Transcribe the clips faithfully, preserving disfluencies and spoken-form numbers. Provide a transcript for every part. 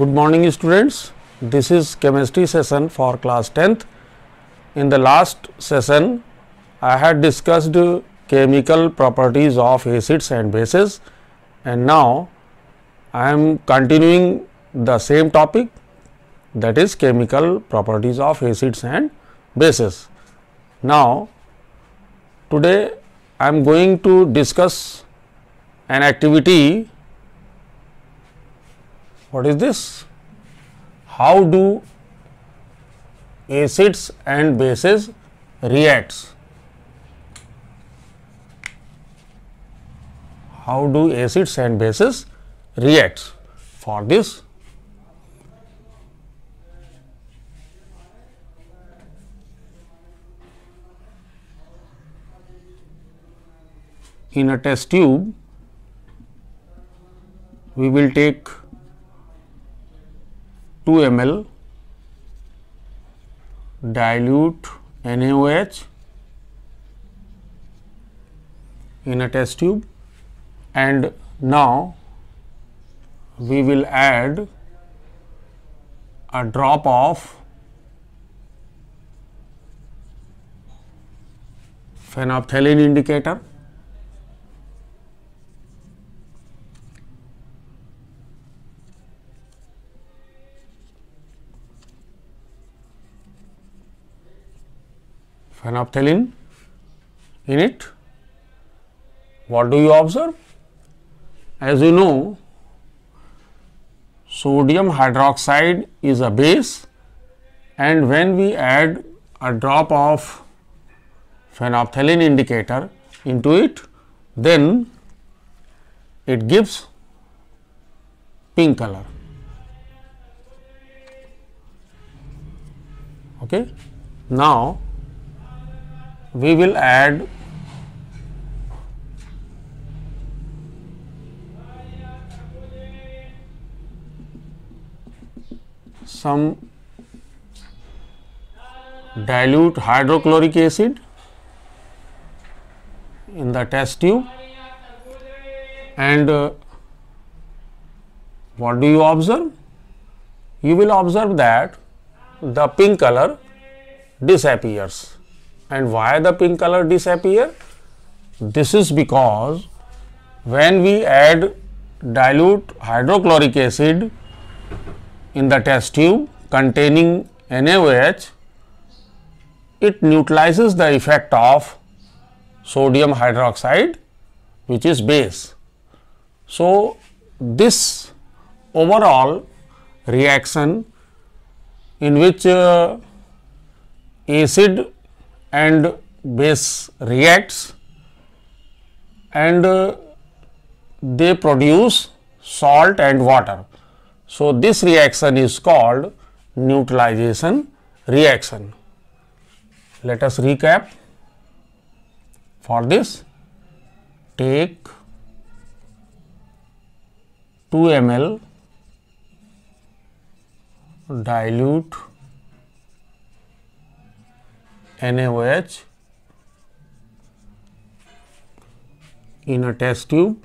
Good morning students, this is chemistry session for class tenth. In the last session I had discussed chemical properties of acids and bases, and now I am continuing the same topic, that is chemical properties of acids and bases. Now today I am going to discuss an activity. What is this? How do acids and bases reacts? How do acids and bases reacts? For this, in a test tube, we will take two milliliters dilute N A O H in a test tube, and now we will add a drop of phenolphthalein indicator. Phenolphthalein in it. What do you observe? As you know, sodium hydroxide is a base, and when we add a drop of phenolphthalein indicator into it, then it gives pink color. Okay. Now we will add some dilute hydrochloric acid in the test tube, and uh, what do you observe? You will observe that the pink color disappears. And why the pink color disappear? This is because when we add dilute hydrochloric acid in the test tube containing N A O H, it neutralizes the effect of sodium hydroxide, which is base. So this overall reaction in which uh, acid and base reacts and uh, they produce salt and water. So, this reaction is called neutralization reaction. Let us recap. For this, take two milliliters dilute N A O H in a test tube,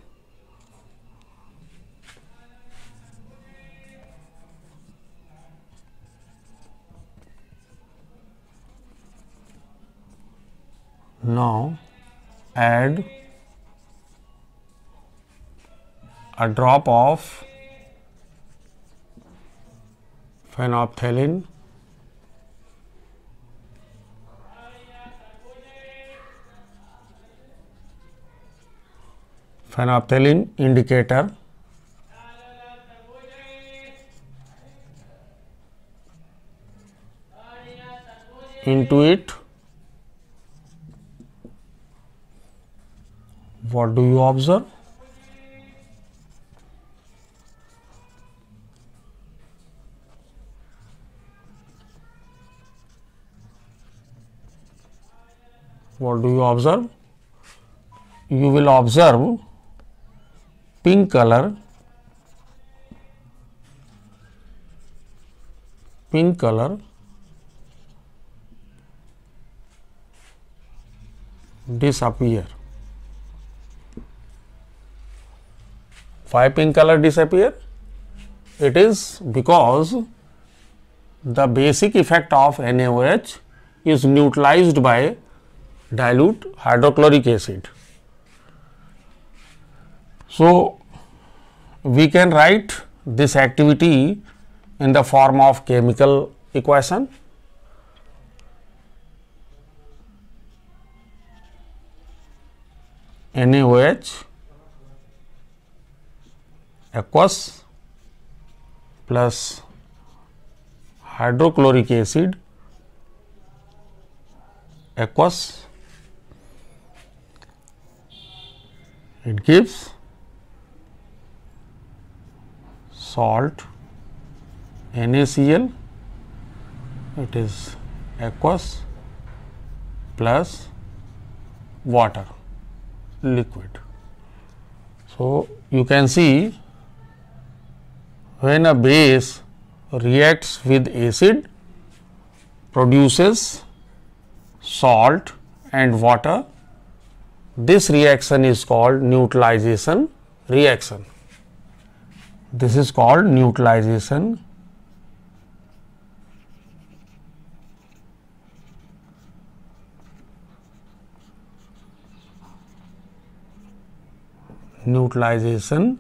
now add a drop of phenolphthalein phenolphthalein indicator into it. What do you observe? What do you observe? You will observe pink color, pink color disappear. Why pink color disappear? It is because the basic effect of N A O H is neutralized by dilute hydrochloric acid. So, we can write this activity in the form of chemical equation. NaOH aqueous plus hydrochloric acid aqueous, it gives salt NaCl, it is aqueous plus water liquid. So, you can see when a base reacts with acid, produces salt and water, this reaction is called neutralization reaction. This is called neutralization neutralization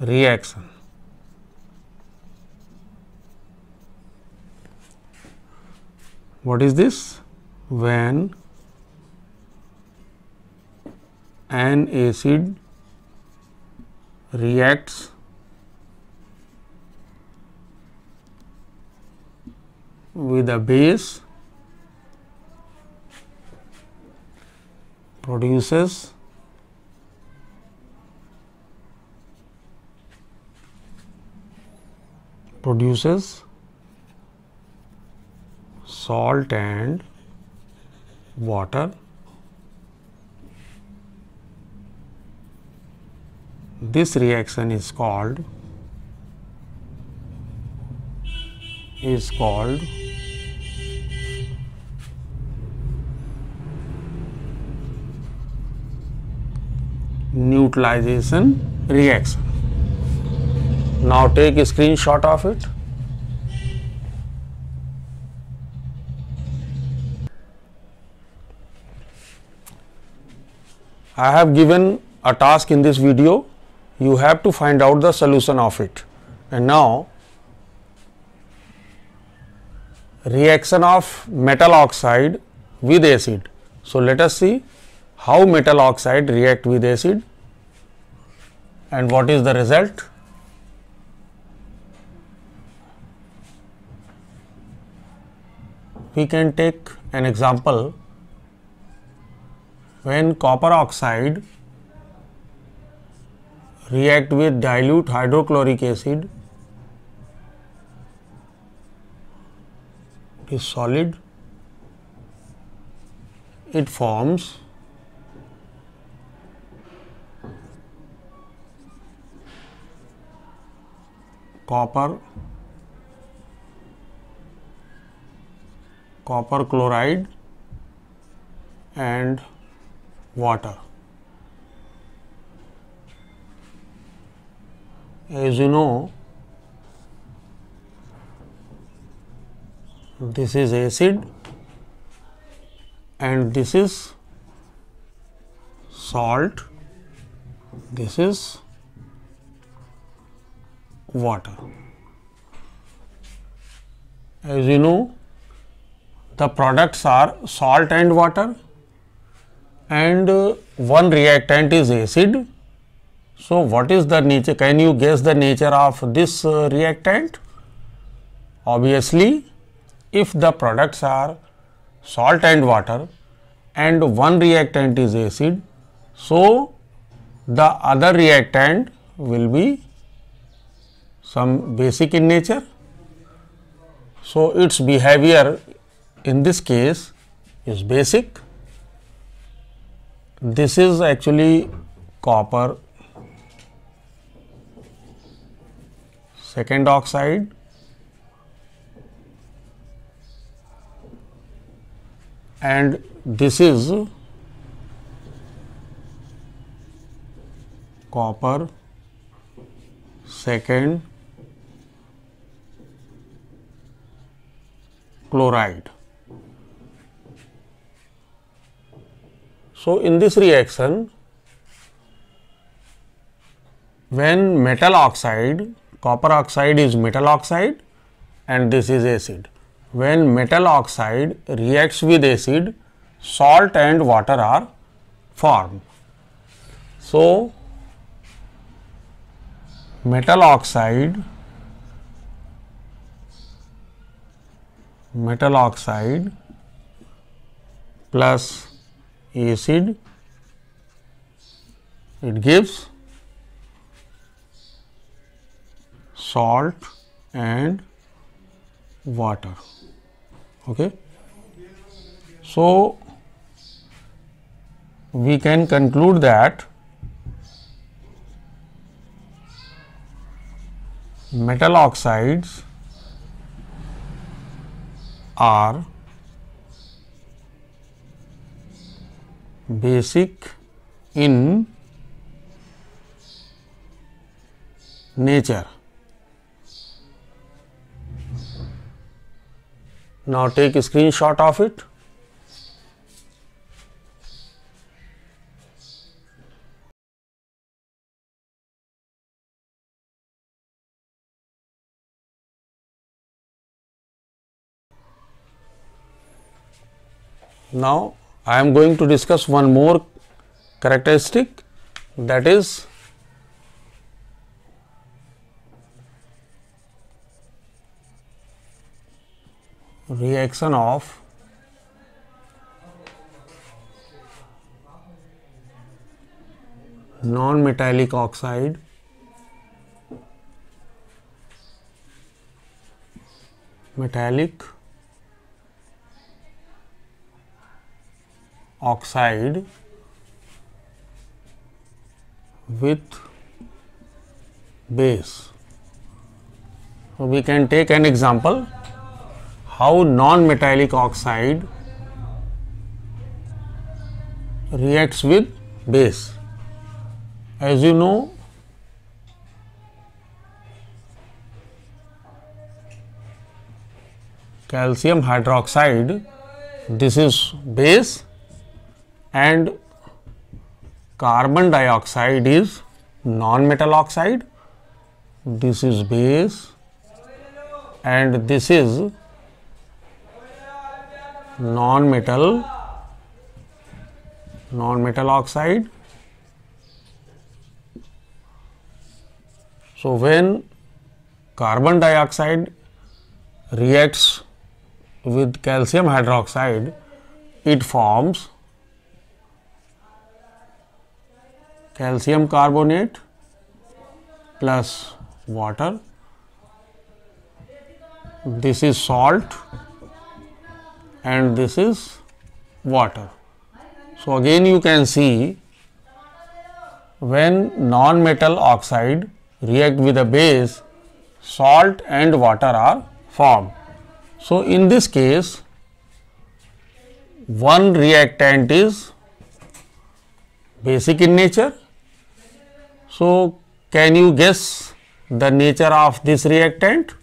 reaction. What is this? When an acid reacts with a base, produces produces salt and water, this reaction is called is called neutralization reaction. Now take a screenshot of it. I have given a task in this video. You have to find out the solution of it. And now, reaction of metal oxide with acid. So, let us see how metal oxide react with acid and what is the result. We can take an example when copper oxide react with dilute hydrochloric acid, it is solid, it forms copper copper chloride and water. As you know, this is acid and this is salt, this is water. As you know, the products are salt and water, and one reactant is acid. So, what is the nature? Can you guess the nature of this reactant? Obviously, if the products are salt and water and one reactant is acid, so the other reactant will be some basic in nature. So, its behavior in this case is basic. This is actually copper second oxide, and this is copper second chloride. So in this reaction, when metal oxide, copper oxide is metal oxide and this is acid. When metal oxide reacts with acid, salt and water are formed. So metal oxide metal oxide plus acid, it gives salt and water. Okay. So we can conclude that metal oxides are basic in nature. Now take a screenshot of it. Now I am going to discuss one more characteristic, that is reaction of non-metallic oxide metallic oxide with base. So we can take an example how non-metallic oxide reacts with base. As you know, calcium hydroxide, this is base, and carbon dioxide is non-metal oxide, this is base, and this is non-metal non-metal oxide. So when carbon dioxide reacts with calcium hydroxide, it forms calcium carbonate plus water. This is salt and this is water. So again you can see, when non-metal oxide react with a base, salt and water are formed. So in this case, one reactant is basic in nature. So, can you guess the nature of this reactant?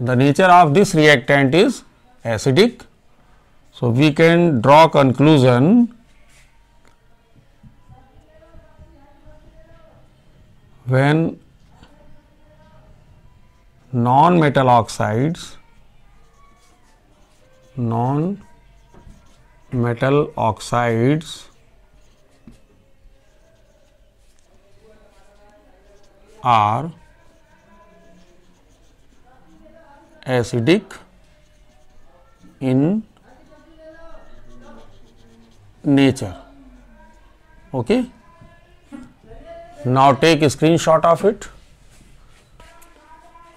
The nature of this reactant is acidic. So, we can draw conclusion, when non-metal oxides, non-metal oxides are acidic in nature. Okay. Now take a screenshot of it.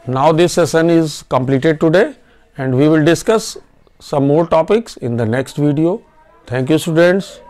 Now this session is completed today, and we will discuss some more topics in the next video. Thank you, students.